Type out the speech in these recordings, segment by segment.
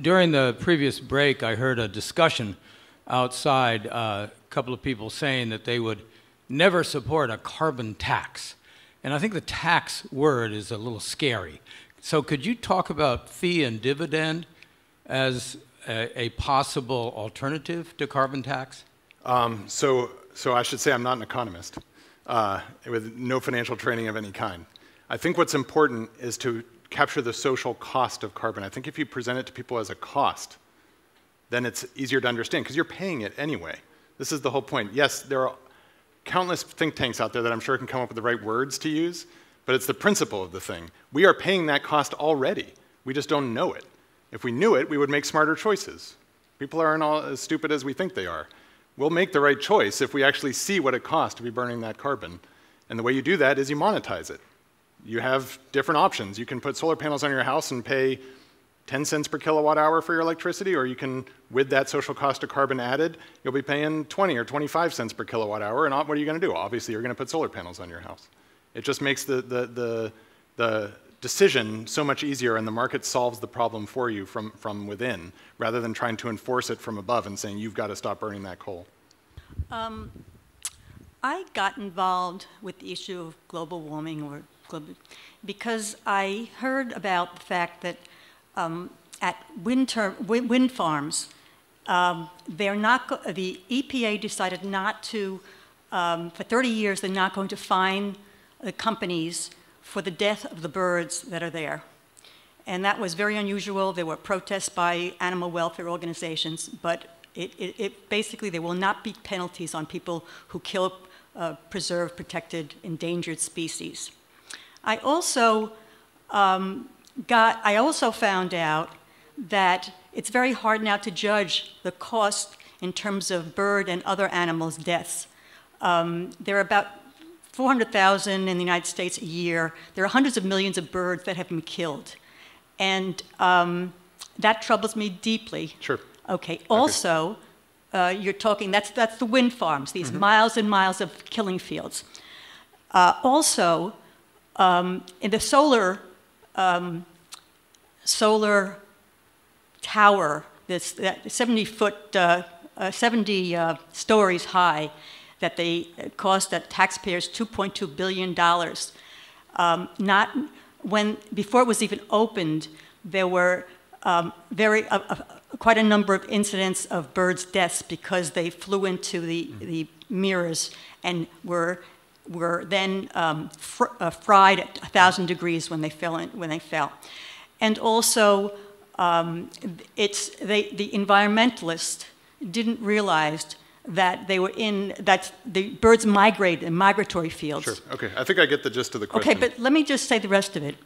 During the previous break, I heard a discussion outside, a couple of people saying that they would never support a carbon tax. And I think the tax word is a little scary. So could you talk about fee and dividend as a possible alternative to carbon tax? So I should say I'm not an economist with no financial training of any kind. I think what's important is to capture the social cost of carbon. I think if you present it to people as a cost, then it's easier to understand because you're paying it anyway. This is the whole point. Yes, there are countless think tanks out there that I'm sure can come up with the right words to use, but it's the principle of the thing. We are paying that cost already. We just don't know it. If we knew it, we would make smarter choices. People aren't all as stupid as we think they are. We'll make the right choice if we actually see what it costs to be burning that carbon. And the way you do that is you monetize it. You have different options. You can put solar panels on your house and pay 10 cents per kilowatt hour for your electricity, or you can, with that social cost of carbon added, you'll be paying 20 or 25 cents per kilowatt hour, and what are you going to do? Obviously, you're going to put solar panels on your house. It just makes the decision so much easier, and the market solves the problem for you from within, rather than trying to enforce it from above and saying, you've got to stop burning that coal. I got involved with the issue of global warming, or because I heard about the fact that at wind farms, the EPA decided not to, for 30 years, they're not going to fine the companies for the death of the birds that are there. And that was very unusual. There were protests by animal welfare organizations, but basically there will not be penalties on people who kill preserved, protected, endangered species. I also found out that it's very hard now to judge the cost in terms of bird and other animals' deaths. There are about 400,000 in the United States a year. There are hundreds of millions of birds that have been killed. And that troubles me deeply. Sure. Okay. Also, you're talking, that's the wind farms, these miles and miles of killing fields. Also, in the solar tower, this 70-foot, 70 stories high, that they cost at taxpayers $2.2 billion. Before it was even opened, there were quite a number of incidents of birds' deaths because they flew into the mirrors and were then fried at 1,000 degrees when they fell. And also, the environmentalists didn't realize that they were that the birds migrate in migratory fields. Sure, okay, I think I get the gist of the question. Okay, but let me just say the rest of it.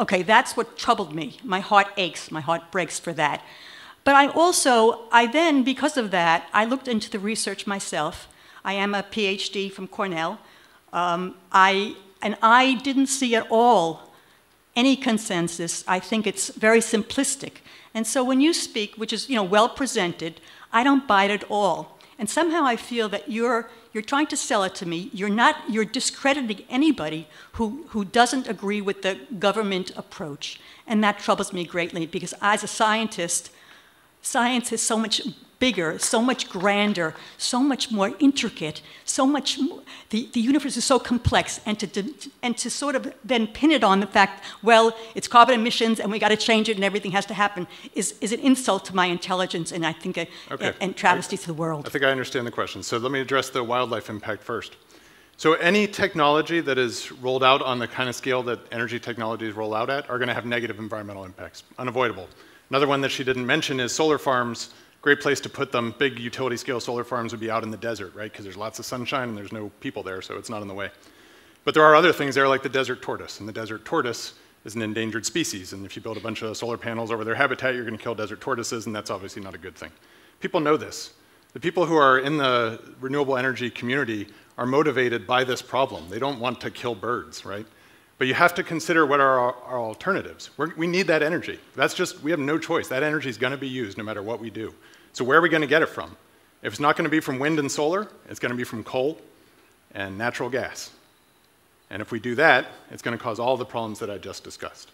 Okay, that's what troubled me. My heart aches, my heart breaks for that. But I then, because of that, I looked into the research myself. I am a PhD from Cornell, and I didn't see at all any consensus. I think it's very simplistic. And so when you speak, which is well presented, I don't buy it at all. And somehow I feel that you're trying to sell it to me. You're discrediting anybody who doesn't agree with the government approach. And that troubles me greatly because as a scientist, science is so much bigger, so much grander, so much more intricate, so much more, the universe is so complex, and to sort of then pin it on the fact, well, it's carbon emissions and we got to change it and everything has to happen is an insult to my intelligence and I think and travesty to the world. I think I understand the question. So let me address the wildlife impact first. So any technology that is rolled out on the kind of scale that energy technologies roll out at are going to have negative environmental impacts, unavoidable. Another one that she didn't mention is solar farms. Great place to put them. Big utility-scale solar farms would be out in the desert, right? Because there's lots of sunshine and there's no people there, so it's not in the way. But there are other things there, like the desert tortoise. And the desert tortoise is an endangered species. And if you build a bunch of solar panels over their habitat, you're going to kill desert tortoises, and that's obviously not a good thing. People know this. The people who are in the renewable energy community are motivated by this problem. They don't want to kill birds, right? But you have to consider what are our alternatives. We need that energy. That's just, we have no choice. That energy is going to be used no matter what we do. So where are we going to get it from? If it's not going to be from wind and solar, it's going to be from coal and natural gas. And if we do that, it's going to cause all the problems that I just discussed.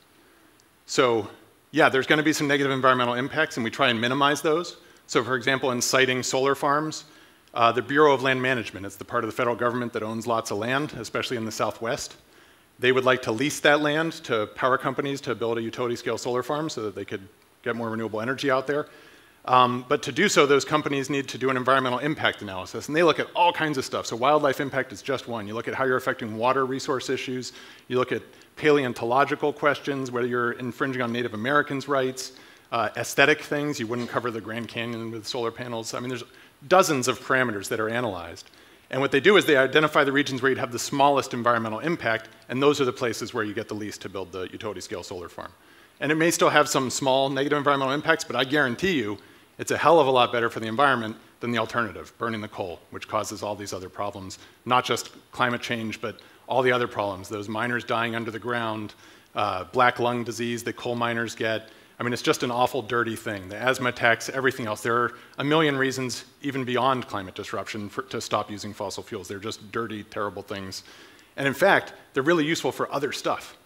So yeah, there's going to be some negative environmental impacts, and we try and minimize those. So for example, in siting solar farms, the Bureau of Land Management, it's the part of the federal government that owns lots of land, especially in the Southwest. They would like to lease that land to power companies to build a utility-scale solar farm so that they could get more renewable energy out there. But to do so, those companies need to do an environmental impact analysis, and they look at all kinds of stuff. So wildlife impact is just one. You look at how you're affecting water resource issues. You look at paleontological questions, whether you're infringing on Native Americans' rights, aesthetic things. You wouldn't cover the Grand Canyon with solar panels. I mean, there's dozens of parameters that are analyzed. And what they do is they identify the regions where you'd have the smallest environmental impact, and those are the places where you get the lease to build the utility-scale solar farm. And it may still have some small negative environmental impacts, but I guarantee you it's a hell of a lot better for the environment than the alternative, burning the coal, which causes all these other problems, not just climate change, but all the other problems, those miners dying under the ground, black lung disease that coal miners get. I mean, it's just an awful dirty thing. The asthma tax, everything else. There are a million reasons, even beyond climate disruption, to stop using fossil fuels. They're just dirty, terrible things. And in fact, they're really useful for other stuff.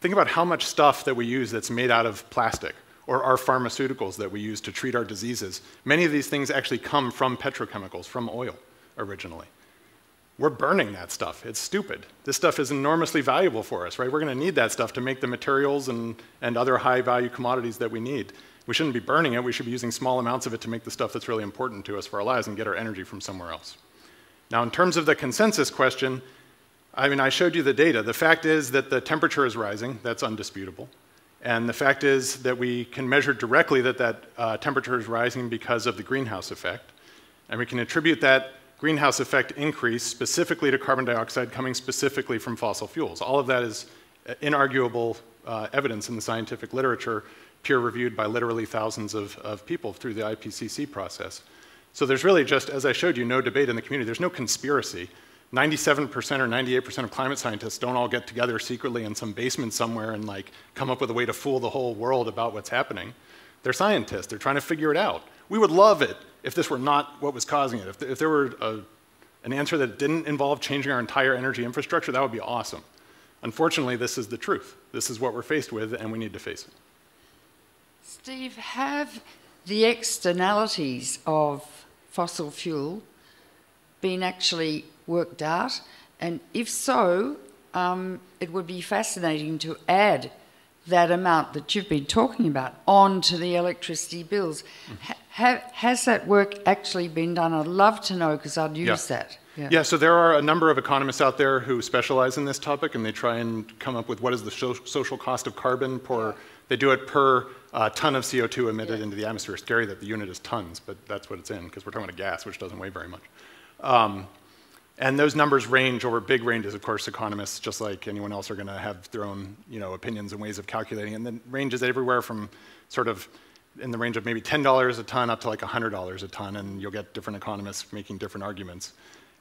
Think about how much stuff that we use that's made out of plastic, or our pharmaceuticals that we use to treat our diseases. Many of these things actually come from petrochemicals, from oil originally. We're burning that stuff. It's stupid. This stuff is enormously valuable for us, right? We're going to need that stuff to make the materials and other high-value commodities that we need. We shouldn't be burning it. We should be using small amounts of it to make the stuff that's really important to us for our lives and get our energy from somewhere else. Now, in terms of the consensus question, I mean, I showed you the data. The fact is that the temperature is rising. That's undisputable. And the fact is that we can measure directly that temperature is rising because of the greenhouse effect. And we can attribute that greenhouse effect increase specifically to carbon dioxide coming specifically from fossil fuels. All of that is inarguable evidence in the scientific literature, peer-reviewed by literally thousands of people through the IPCC process. So there's really just, as I showed you, no debate in the community. There's no conspiracy. 97% or 98% of climate scientists don't all get together secretly in some basement somewhere and like come up with a way to fool the whole world about what's happening. They're scientists. They're trying to figure it out. We would love it if this were not what was causing it. If there were an answer that didn't involve changing our entire energy infrastructure, that would be awesome. Unfortunately, this is the truth. This is what we're faced with, and we need to face it. Steve, have the externalities of fossil fuel been actually worked out? And if so, it would be fascinating to add that amount that you've been talking about onto the electricity bills. Has that work actually been done? I'd love to know, because I'd use that. Yeah, so there are a number of economists out there who specialize in this topic, and they try and come up with what is the social cost of carbon per, they do it per ton of CO2 emitted into the atmosphere. It's scary that the unit is tons, but that's what it's in, because we're talking about a gas, which doesn't weigh very much. And those numbers range over big ranges. Of course, economists, just like anyone else, are going to have their own opinions and ways of calculating. And the range is everywhere from sort of in the range of maybe $10 a ton up to like $100 a ton, and you'll get different economists making different arguments.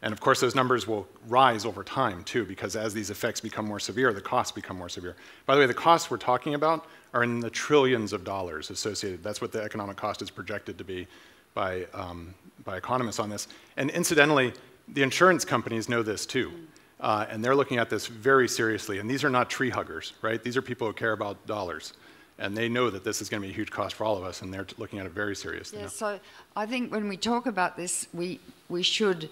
And of course, those numbers will rise over time, too, because as these effects become more severe, the costs become more severe. By the way, the costs we're talking about are in the trillions of dollars associated. That's what the economic cost is projected to be by economists on this. And incidentally, the insurance companies know this too, and they're looking at this very seriously. And these are not tree huggers, right? These are people who care about dollars, and they know that this is going to be a huge cost for all of us, and they're looking at it very seriously. Yeah, so I think when we talk about this, we should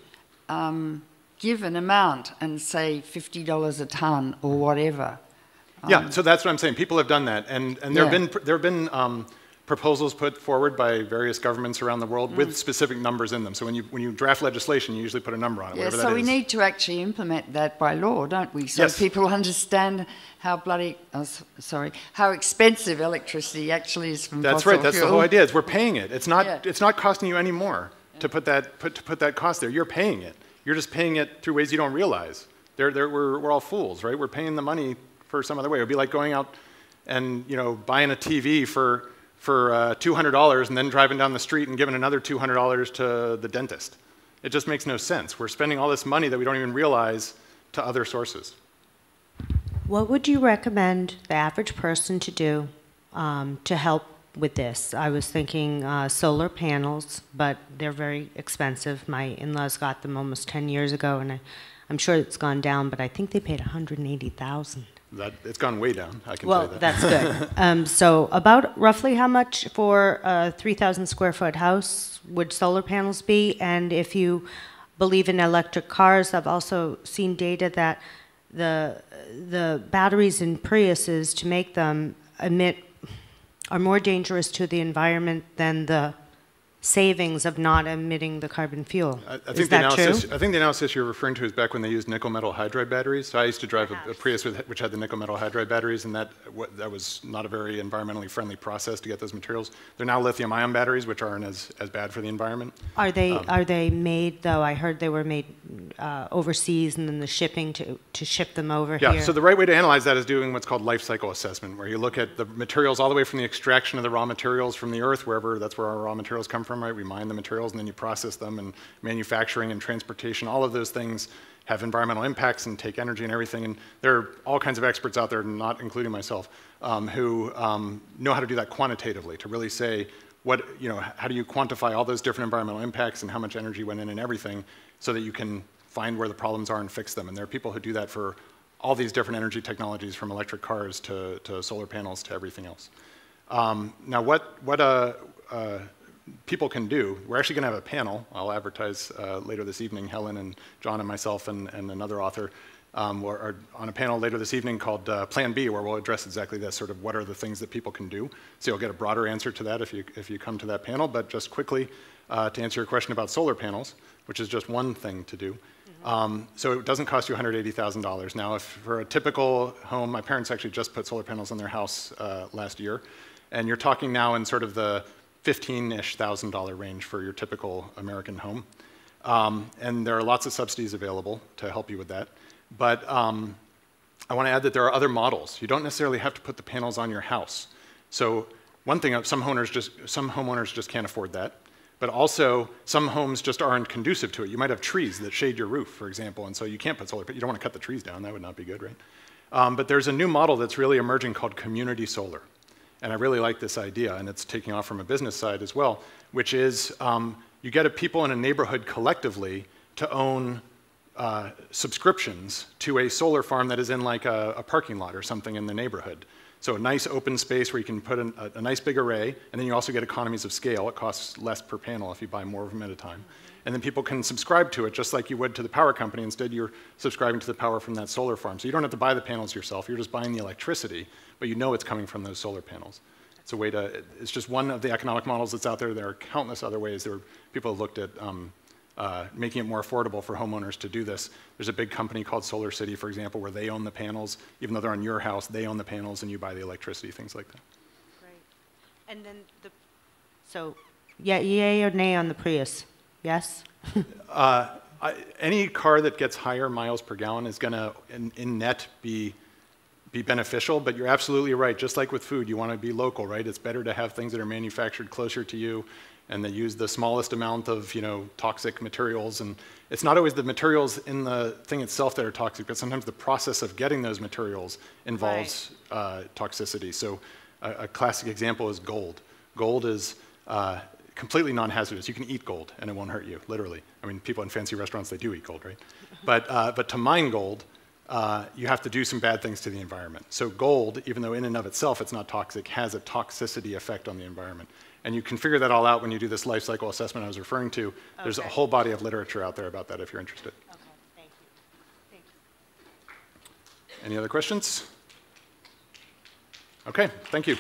give an amount and say $50 a ton or whatever. Yeah, so that's what I'm saying. People have done that, and there have been proposals put forward by various governments around the world with specific numbers in them. So when you draft legislation, you usually put a number on it, whatever that is. So we need to actually implement that by law, don't we? So people understand how how expensive electricity actually is from fossil fuel. That's the whole idea. Is we're paying it. It's not it's not costing you any more to put that cost there. You're paying it. You're just paying it through ways you don't realize. We're all fools, right? We're paying the money for some other way. It would be like going out and buying a TV for $200 and then driving down the street and giving another $200 to the dentist. It just makes no sense. We're spending all this money that we don't even realize to other sources. What would you recommend the average person to do to help with this? I was thinking solar panels, but they're very expensive. My in-laws got them almost 10 years ago, and I'm sure it's gone down, but I think they paid $180,000. That, it's gone way down, I can tell you that. Well, that's good. So about roughly how much for a 3,000 square foot house would solar panels be? And if you believe in electric cars, I've also seen data that the batteries in Priuses, to make them emit, are more dangerous to the environment than the savings of not emitting the carbon fuel. I think the analysis you're referring to is back when they used nickel metal hydride batteries. So I used to drive a Prius which had the nickel metal hydride batteries, and that was not a very environmentally friendly process to get those materials. They're now lithium ion batteries, which aren't as bad for the environment. Are they made, though? I heard they were made overseas, and then the shipping to ship them over here. Yeah, so the right way to analyze that is doing what's called life cycle assessment, where you look at the materials all the way from the extraction of the raw materials from the earth, wherever, that's where our raw materials come from. Right? We mine the materials and then you process them, and manufacturing and transportation, all of those things have environmental impacts and take energy and everything. And there are all kinds of experts out there, not including myself, who know how to do that quantitatively, to really say, what, you know, how do you quantify all those different environmental impacts and how much energy went in and everything, so that you can find where the problems are and fix them. And there are people who do that for all these different energy technologies, from electric cars to solar panels to everything else. Now, what people can do, we're actually going to have a panel, I'll advertise later this evening, Helen and John and myself and another author are on a panel later this evening called Plan B, where we'll address exactly this, sort of what are the things that people can do. So you'll get a broader answer to that if you come to that panel. But just quickly, to answer your question about solar panels, which is just one thing to do. So it doesn't cost you $180,000. Now, if for a typical home, my parents actually just put solar panels on their house last year, and you're talking now in sort of the $15,000-ish range for your typical American home. And there are lots of subsidies available to help you with that. But I want to add that there are other models. You don't necessarily have to put the panels on your house. So one thing, some homeowners just can't afford that. But also, some homes just aren't conducive to it. You might have trees that shade your roof, for example, and so you can't put solar, but you don't want to cut the trees down. That would not be good, right? But there's a new model that's really emerging called community solar. And I really like this idea, and it's taking off from a business side as well, which is you get people in a neighborhood collectively to own subscriptions to a solar farm that is in like a parking lot or something in the neighborhood. So a nice open space where you can put a nice big array, and then you also get economies of scale. It costs less per panel if you buy more of them at a time. And then people can subscribe to it just like you would to the power company. Instead, you're subscribing to the power from that solar farm. So you don't have to buy the panels yourself. You're just buying the electricity, but you know it's coming from those solar panels. It's a way to, it's just one of the economic models that's out there. There are countless other ways. There are people who looked at making it more affordable for homeowners to do this. There's a big company called Solar City, for example, where they own the panels. Even though they're on your house, they own the panels and you buy the electricity, things like that. Great. And then the, so yeah, yay or nay on the Prius? Yes? Any car that gets higher miles per gallon is going to, in net, be beneficial, but you're absolutely right. Just like with food, you want to be local, right? It's better to have things that are manufactured closer to you and that use the smallest amount of, you know, toxic materials. And it's not always the materials in the thing itself that are toxic, but sometimes the process of getting those materials involves toxicity. So a classic example is gold. Gold is completely non-hazardous. You can eat gold and it won't hurt you, literally. I mean, people in fancy restaurants, they do eat gold, right? But to mine gold, you have to do some bad things to the environment. So gold, even though in and of itself it's not toxic, has a toxicity effect on the environment. And you can figure that all out when you do this life cycle assessment I was referring to. Okay. There's a whole body of literature out there about that if you're interested. Okay, thank you. Thank you. Any other questions? Okay, thank you.